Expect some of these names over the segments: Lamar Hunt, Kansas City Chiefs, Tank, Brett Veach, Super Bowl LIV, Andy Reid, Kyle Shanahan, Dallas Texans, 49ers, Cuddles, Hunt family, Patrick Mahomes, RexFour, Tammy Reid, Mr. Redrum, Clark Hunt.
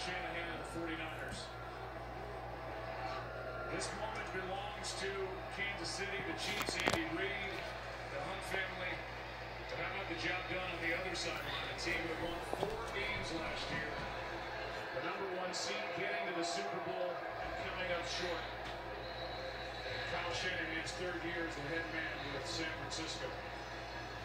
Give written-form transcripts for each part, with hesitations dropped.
Shanahan and the 49ers. This moment belongs to Kansas City, the Chiefs, Andy Reid, the Hunt family. But how about the job done on the other sideline? A team that won 4 games last year. The #1 seed getting to the Super Bowl and coming up short. And Kyle Shanahan's 3rd year as the head man with San Francisco.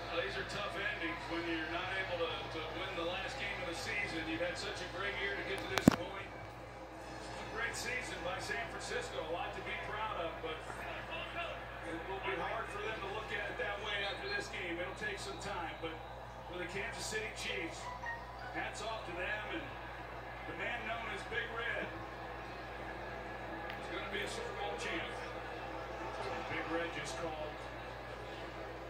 Well, these are tough endings when you're not able to win the last game of the season. You've had such a great year to get to this point. A great season by San Francisco. A lot to be proud of, but it will be hard for them to look at it that way after this game. It'll take some time, but for the Kansas City Chiefs, hats off to them. And the man known as Big Red is going to be a Super Bowl champ. Big Red just called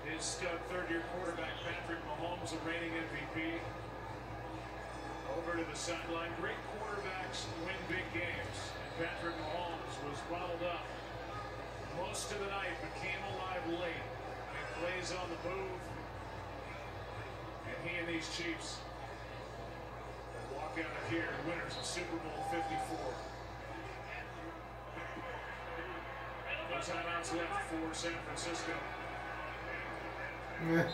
his 3rd-year quarterback, Patrick Mahomes, the reigning MVP, over to the sideline. Great quarterbacks win big games. And Patrick Mahomes was bottled up most of the night, but came alive late. And plays on the move. And he and these Chiefs walk out of here winners of Super Bowl 54. No timeouts left for San Francisco. It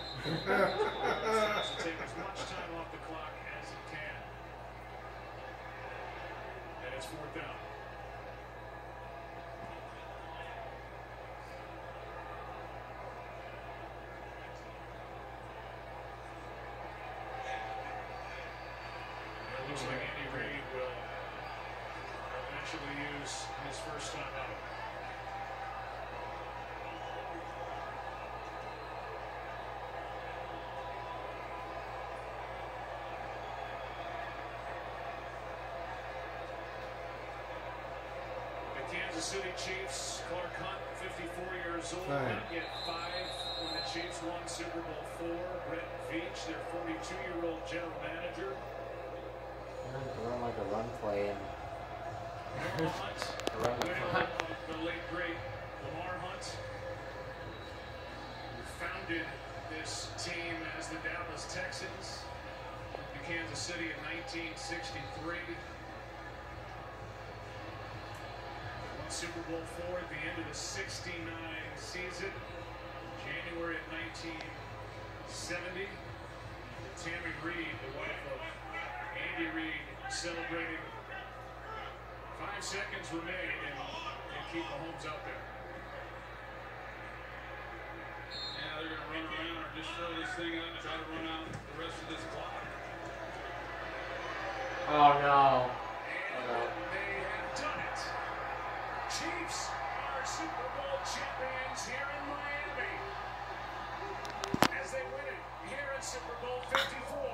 tries to take as much time off the clock as it can. And it's 4th down. It looks like Andy Reid will eventually use his first time out. Kansas City Chiefs, Clark Hunt, 54 years old, not yet 5 when the Chiefs won Super Bowl 4. Brett Veach, their 42-year-old general manager. Run like a run play. And the late great Lamar Hunt, who founded this team as the Dallas Texans in Kansas City in 1963. Super Bowl IV at the end of the 69 season, January of 1970. Tammy Reid, the wife of Andy Reid, celebrating. 5 seconds remain and keep Mahomes out there. Yeah, they're going to run around or just throw this thing up and try to run out the rest of this clock. Oh, no. Chiefs are Super Bowl champions here in Miami as they win it here at Super Bowl 54.